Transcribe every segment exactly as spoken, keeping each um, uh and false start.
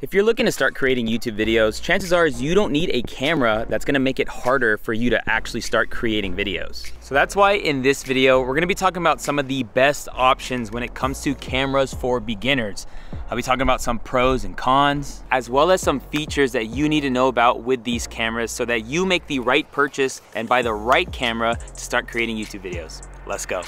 If you're looking to start creating YouTube videos, chances are is you don't need a camera that's gonna make it harder for you to actually start creating videos. So that's why in this video, we're gonna be talking about some of the best options when it comes to cameras for beginners. I'll be talking about some pros and cons, as well as some features that you need to know about with these cameras so that you make the right purchase and buy the right camera to start creating YouTube videos. Let's go.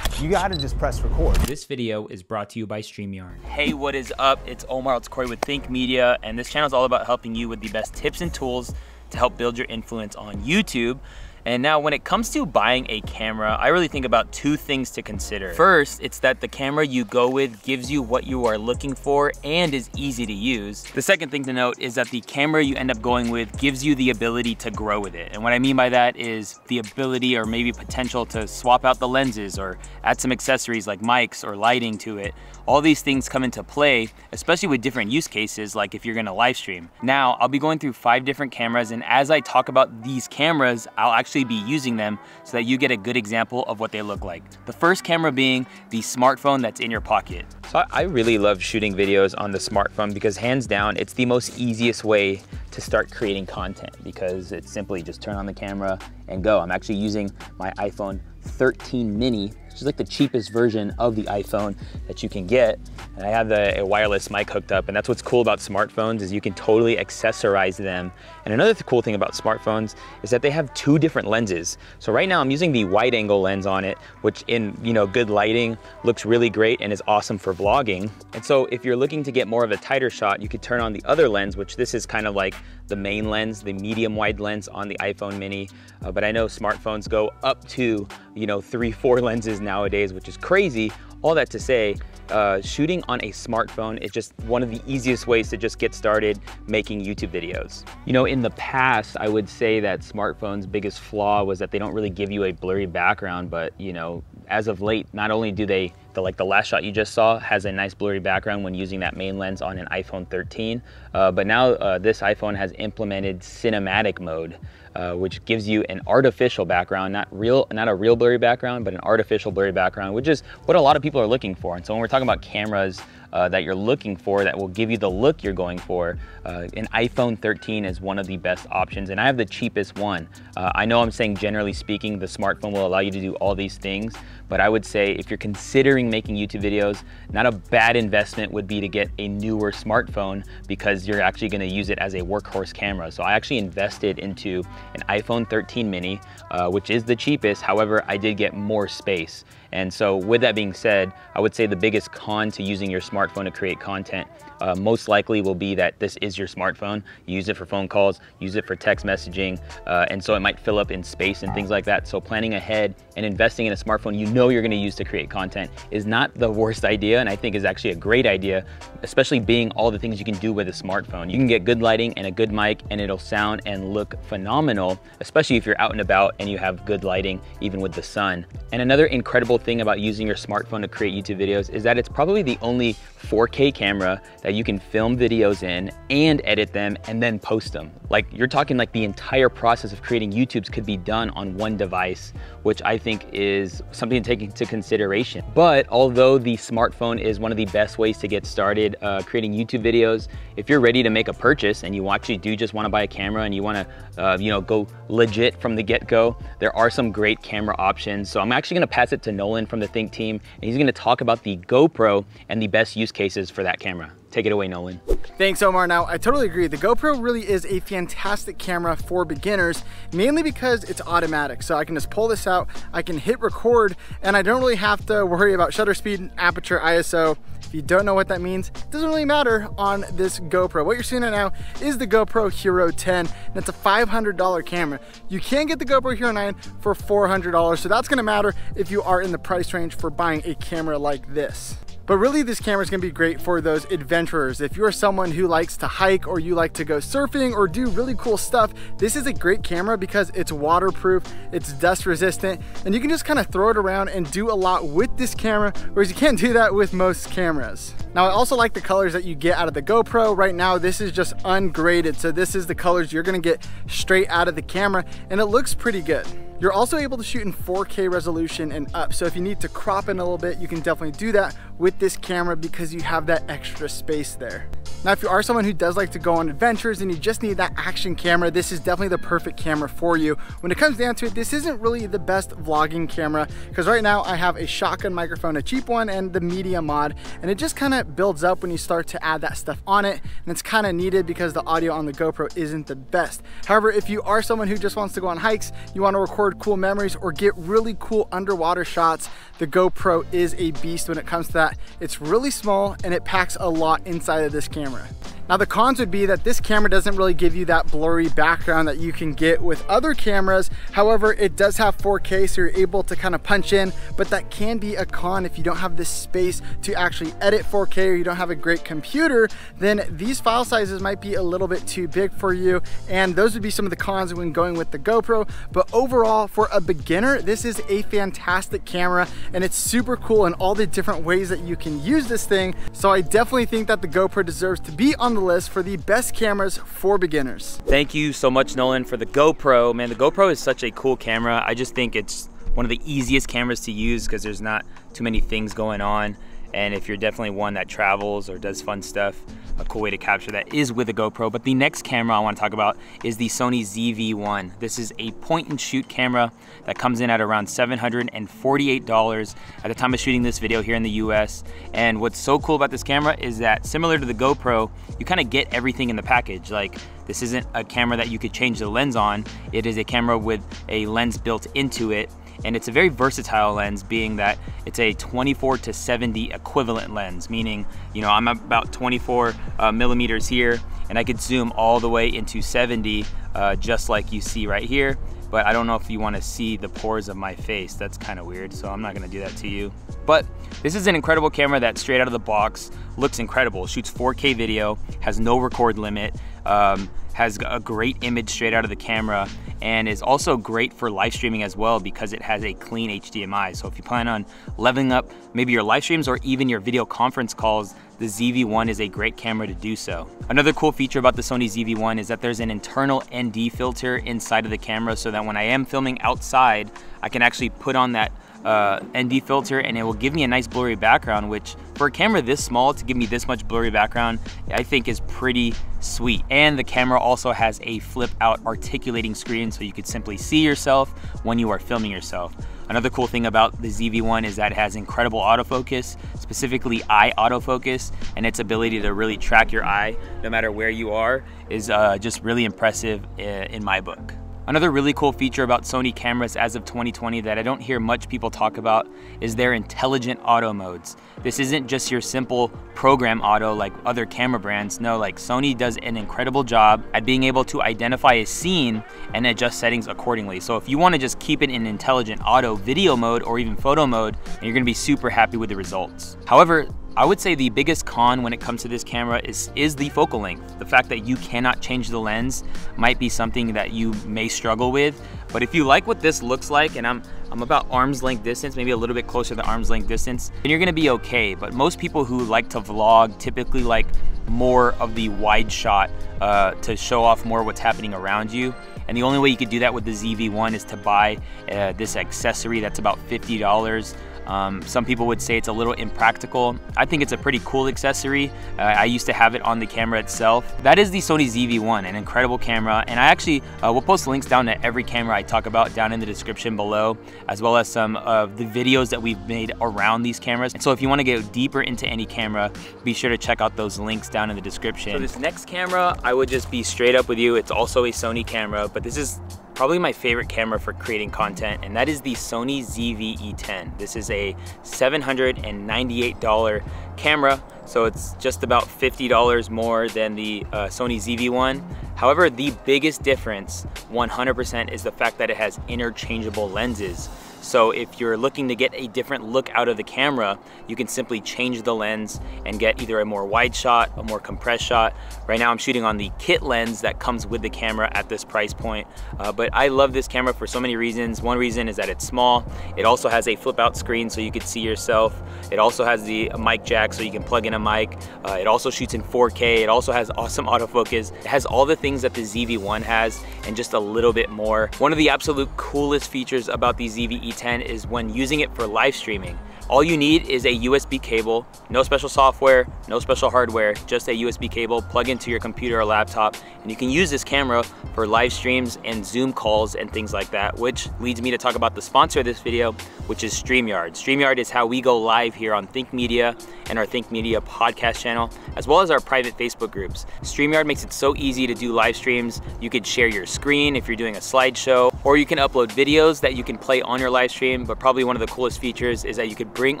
You gotta just press record. This video is brought to you by StreamYard. Hey, what is up? It's Omar, it's Corey with Think Media, and this channel is all about helping you with the best tips and tools to help build your influence on YouTube. And now when it comes to buying a camera, I really think about two things to consider. First, it's that the camera you go with gives you what you are looking for and is easy to use. The second thing to note is that the camera you end up going with gives you the ability to grow with it. And what I mean by that is the ability or maybe potential to swap out the lenses or add some accessories like mics or lighting to it. All these things come into play, especially with different use cases, like if you're gonna live stream. Now, I'll be going through five different cameras, and as I talk about these cameras, I'll actually be using them so that you get a good example of what they look like. The first camera being the smartphone that's in your pocket. So I really love shooting videos on the smartphone because hands down, it's the most easiest way to start creating content because it's simply just turn on the camera and go. I'm actually using my iPhone thirteen mini, which is like the cheapest version of the iPhone that you can get. And I have the, a wireless mic hooked up, and that's what's cool about smartphones is you can totally accessorize them. And another th- cool thing about smartphones is that they have two different lenses. So right now I'm using the wide angle lens on it, which in you know good lighting looks really great and is awesome for vlogging. And so if you're looking to get more of a tighter shot, you could turn on the other lens, which this is kind of like the main lens, the medium wide lens on the iPhone mini. Uh, but I know smartphones go up to you know three, four lenses nowadays, which is crazy. All that to say, uh, shooting on a smartphone is just one of the easiest ways to just get started making YouTube videos. You know, in the past, I would say that smartphones' biggest flaw was that they don't really give you a blurry background, but you know, as of late, not only do they, the, like the last shot you just saw has a nice blurry background when using that main lens on an iPhone thirteen, uh, but now uh, this iPhone has implemented cinematic mode, Uh, which gives you an artificial background, not real, not a real blurry background, but an artificial blurry background, which is what a lot of people are looking for. And so when we're talking about cameras uh, that you're looking for that will give you the look you're going for, uh, an iPhone thirteen is one of the best options, and I have the cheapest one. Uh, I know I'm saying generally speaking, the smartphone will allow you to do all these things, but I would say if you're considering making YouTube videos, not a bad investment would be to get a newer smartphone because you're actually gonna use it as a workhorse camera. So I actually invested into an iPhone thirteen mini, uh, which is the cheapest. However, I did get more space. And so with that being said, I would say the biggest con to using your smartphone to create content uh, most likely will be that this is your smartphone. You use it for phone calls, use it for text messaging, uh, and so it might fill up in space and things like that. So planning ahead and investing in a smartphone you know you're gonna use to create content is not the worst idea, and I think is actually a great idea, especially being all the things you can do with a smartphone. You can get good lighting and a good mic, and it'll sound and look phenomenal, especially if you're out and about and you have good lighting, even with the sun. And another incredible thing about using your smartphone to create YouTube videos is that it's probably the only four K camera that you can film videos in and edit them and then post them. Like you're talking like the entire process of creating YouTubes could be done on one device, which I think is something to take into consideration. But although the smartphone is one of the best ways to get started uh, creating YouTube videos, if you're ready to make a purchase and you actually do just want to buy a camera and you want to uh, you know, go legit from the get-go, there are some great camera options. So I'm actually going to pass it to Nolan Nolan from the Think team, and he's gonna talk about the GoPro and the best use cases for that camera. Take it away, Nolan. Thanks, Omar. Now, I totally agree. The GoPro really is a fantastic camera for beginners, mainly because it's automatic. So I can just pull this out, I can hit record, and I don't really have to worry about shutter speed, aperture, I S O. If you don't know what that means, it doesn't really matter on this GoPro. What you're seeing right now is the GoPro Hero ten, and it's a five hundred dollar camera. You can get the GoPro Hero nine for four hundred dollars, so that's gonna matter if you are in the price range for buying a camera like this. But really, this camera is gonna be great for those adventurers. If you're someone who likes to hike or you like to go surfing or do really cool stuff, this is a great camera because it's waterproof, it's dust resistant, and you can just kind of throw it around and do a lot with this camera, whereas you can't do that with most cameras. Now, I also like the colors that you get out of the GoPro. Right now, this is just ungraded, so this is the colors you're gonna get straight out of the camera, and it looks pretty good. You're also able to shoot in four K resolution and up, so if you need to crop in a little bit, you can definitely do that with this camera because you have that extra space there. Now, if you are someone who does like to go on adventures and you just need that action camera, this is definitely the perfect camera for you. When it comes down to it, this isn't really the best vlogging camera because right now I have a shotgun microphone, a cheap one, and the media mod, and it just kind of builds up when you start to add that stuff on it, and it's kind of needed because the audio on the GoPro isn't the best. However, if you are someone who just wants to go on hikes, you want to record cool memories or get really cool underwater shots, the GoPro is a beast when it comes to that. It's really small and it packs a lot inside of this camera. Now the cons would be that this camera doesn't really give you that blurry background that you can get with other cameras. However, it does have four K, so you're able to kind of punch in, but that can be a con if you don't have the space to actually edit four K or you don't have a great computer, then these file sizes might be a little bit too big for you. And those would be some of the cons when going with the GoPro. But overall, for a beginner, this is a fantastic camera and it's super cool in all the different ways that you can use this thing. So I definitely think that the GoPro deserves to be on the list for the best cameras for beginners. Thank you so much, Nolan, for the GoPro. Man, the GoPro is such a cool camera. I just think it's one of the easiest cameras to use because there's not too many things going on. And if you're definitely one that travels or does fun stuff, a cool way to capture that is with a GoPro. But the next camera I want to talk about is the Sony Z V one. This is a point and shoot camera that comes in at around seven hundred forty-eight dollars at the time of shooting this video here in the U S. And what's so cool about this camera is that, similar to the GoPro, you kind of get everything in the package. Like, this isn't a camera that you could change the lens on. It is a camera with a lens built into it. And it's a very versatile lens, being that it's a twenty-four to seventy equivalent lens, meaning, you know, I'm about twenty-four uh, millimeters here and I could zoom all the way into seventy, uh, just like you see right here. But I don't know if you wanna see the pores of my face. That's kind of weird, so I'm not gonna do that to you. But this is an incredible camera that straight out of the box looks incredible. Shoots four K video, has no record limit, um, has a great image straight out of the camera, and is also great for live streaming as well because it has a clean H D M I. So if you plan on leveling up maybe your live streams or even your video conference calls, the Z V one is a great camera to do so. Another cool feature about the Sony Z V one is that there's an internal N D filter inside of the camera so that when I am filming outside, I can actually put on that uh, N D filter and it will give me a nice blurry background, which for a camera this small to give me this much blurry background, I think is pretty sweet. And the camera also has a flip out articulating screen so you could simply see yourself when you are filming yourself. Another cool thing about the Z V one is that it has incredible autofocus, specifically eye autofocus, and its ability to really track your eye no matter where you are is uh, just really impressive in my book. Another really cool feature about Sony cameras as of twenty twenty that I don't hear much people talk about is their intelligent auto modes. This isn't just your simple program auto like other camera brands. No, like Sony does an incredible job at being able to identify a scene and adjust settings accordingly. So if you want to just keep it in intelligent auto video mode or even photo mode, and you're going to be super happy with the results. However, I would say the biggest con when it comes to this camera is, is the focal length. The fact that you cannot change the lens might be something that you may struggle with, but if you like what this looks like, and I'm, I'm about arm's length distance, maybe a little bit closer to arm's length distance, then you're gonna be okay. But most people who like to vlog typically like more of the wide shot uh, to show off more what's happening around you. And the only way you could do that with the Z V one is to buy uh, this accessory that's about fifty dollars. Um, some people would say it's a little impractical. I think it's a pretty cool accessory. Uh, I used to have it on the camera itself. That is the Sony Z V one, an incredible camera. And I actually uh, will post links down to every camera I talk about down in the description below, as well as some of the videos that we've made around these cameras. And so if you wanna go deeper into any camera, be sure to check out those links down in the description. So this next camera, I would just be straight up with you. It's also a Sony camera, but this is probably my favorite camera for creating content, and that is the Sony Z V E ten. This is a seven hundred ninety-eight dollar camera, so it's just about fifty dollars more than the uh, Sony Z V one. However, the biggest difference, one hundred percent, is the fact that it has interchangeable lenses. So if you're looking to get a different look out of the camera, you can simply change the lens and get either a more wide shot, a more compressed shot. Right now I'm shooting on the kit lens that comes with the camera at this price point. Uh, but I love this camera for so many reasons. One reason is that it's small. It also has a flip out screen so you can see yourself. It also has the mic jack so you can plug in a mic. Uh, it also shoots in four K. It also has awesome autofocus. It has all the things that the Z V one has and just a little bit more. One of the absolute coolest features about the Z V E ten is when using it for live streaming. All you need is a U S B cable, no special software, no special hardware, just a U S B cable, plug into your computer or laptop, and you can use this camera for live streams and Zoom calls and things like that, which leads me to talk about the sponsor of this video, which is StreamYard. StreamYard is how we go live here on Think Media and our Think Media podcast channel, as well as our private Facebook groups. StreamYard makes it so easy to do live streams. You could share your screen if you're doing a slideshow, or you can upload videos that you can play on your live stream, but probably one of the coolest features is that you could bring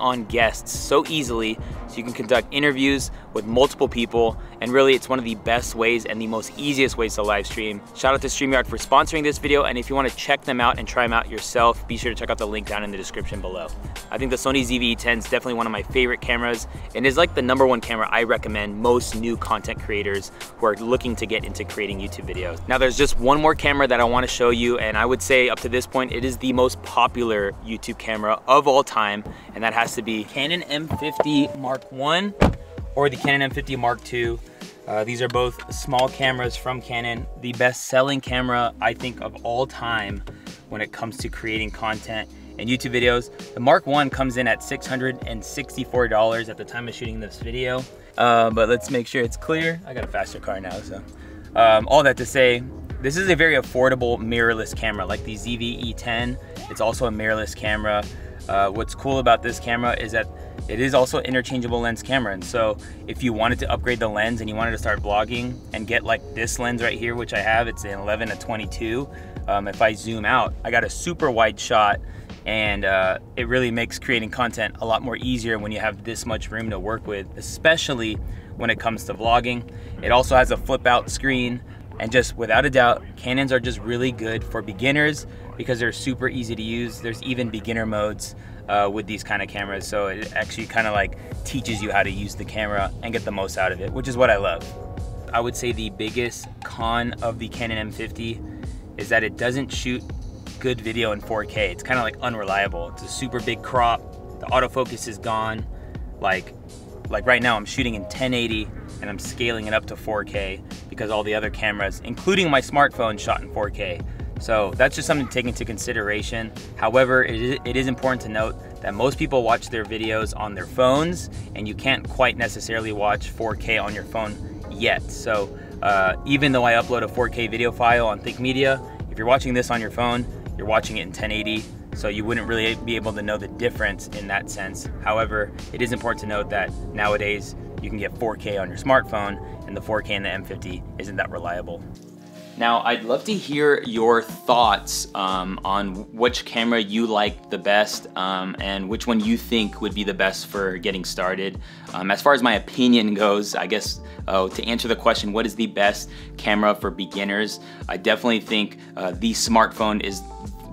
on guests so easily, so you can conduct interviews with multiple people, and really it's one of the best ways and the most easiest ways to live stream. Shout out to StreamYard for sponsoring this video, and if you want to check them out and try them out yourself, be sure to check out the link down in the description below. I think the Sony Z V E ten is definitely one of my favorite cameras and is like the number one camera I recommend most new content creators who are looking to get into creating YouTube videos. Now there's just one more camera that I want to show you, and I would say up to this point it is the most popular YouTube camera of all time, and that That has to be Canon M fifty Mark one or the Canon M fifty Mark two. Uh, these are both small cameras from Canon. The best-selling camera, I think, of all time when it comes to creating content and YouTube videos. The Mark one comes in at six hundred sixty-four dollars at the time of shooting this video. Uh, but let's make sure it's clear. I got a faster car now, so. Um, all that to say, this is a very affordable mirrorless camera. Like the Z V E ten, it's also a mirrorless camera. Uh, what's cool about this camera is that it is also an interchangeable lens camera, and so if you wanted to upgrade the lens and you wanted to start vlogging and get like this lens right here, which I have, it's an eleven to twenty-two. Um, if I zoom out, I got a super wide shot, and uh, it really makes creating content a lot more easier when you have this much room to work with, especially when it comes to vlogging. It also has a flip out screen, and just without a doubt, Canons are just really good for beginners because they're super easy to use. There's even beginner modes uh, with these kind of cameras. So it actually kind of like teaches you how to use the camera and get the most out of it, which is what I love. I would say the biggest con of the Canon M fifty is that it doesn't shoot good video in four K. It's kind of like unreliable. It's a super big crop. The autofocus is gone. Like, like right now I'm shooting in ten eighty and I'm scaling it up to four K because all the other cameras, including my smartphone, shot in four K. So that's just something to take into consideration. However, it is, it is important to note that most people watch their videos on their phones, and you can't quite necessarily watch four K on your phone yet. So uh, even though I upload a four K video file on Think Media, if you're watching this on your phone, you're watching it in ten eighty. So you wouldn't really be able to know the difference in that sense. However, it is important to note that nowadays you can get four K on your smartphone, and the four K in the M fifty isn't that reliable. Now, I'd love to hear your thoughts um, on which camera you like the best um, and which one you think would be the best for getting started. Um, as far as my opinion goes, I guess uh, to answer the question, what is the best camera for beginners? I definitely think uh, the smartphone is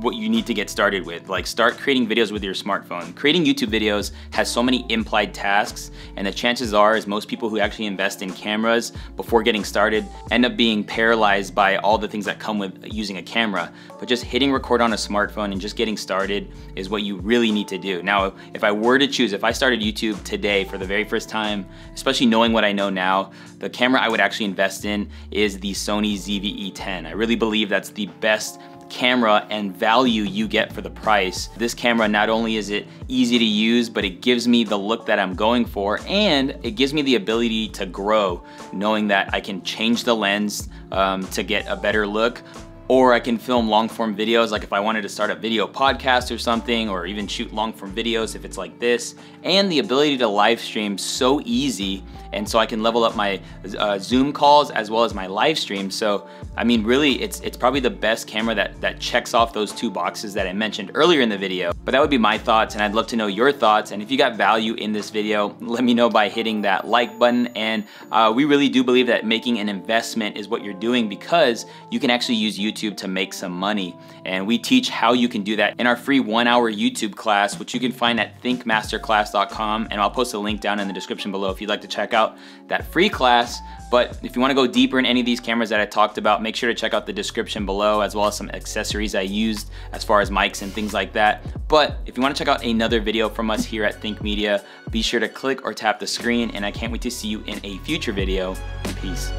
what you need to get started with. Like, start creating videos with your smartphone. Creating YouTube videos has so many implied tasks, and the chances are is most people who actually invest in cameras before getting started end up being paralyzed by all the things that come with using a camera. But just hitting record on a smartphone and just getting started is what you really need to do. Now, if I were to choose, if I started YouTube today for the very first time, especially knowing what I know now, the camera I would actually invest in is the Sony Z V E ten. I really believe that's the best camera and value you get for the price. This camera, not only is it easy to use, but it gives me the look that I'm going for, and it gives me the ability to grow, knowing that I can change the lens um, to get a better look, or I can film long form videos. Like if I wanted to start a video podcast or something, or even shoot long form videos if it's like this, and the ability to live stream so easy. And so I can level up my uh, Zoom calls as well as my live stream. So, I mean, really it's it's probably the best camera that, that checks off those two boxes that I mentioned earlier in the video. But that would be my thoughts, and I'd love to know your thoughts. And if you got value in this video, let me know by hitting that like button. And uh, we really do believe that making an investment is what you're doing, because you can actually use YouTube YouTube to make some money. And we teach how you can do that in our free one hour YouTube class, which you can find at think master class dot com. And I'll post a link down in the description below if you'd like to check out that free class. But if you wanna go deeper in any of these cameras that I talked about, make sure to check out the description below, as well as some accessories I used as far as mics and things like that. But if you wanna check out another video from us here at Think Media, be sure to click or tap the screen, and I can't wait to see you in a future video. Peace.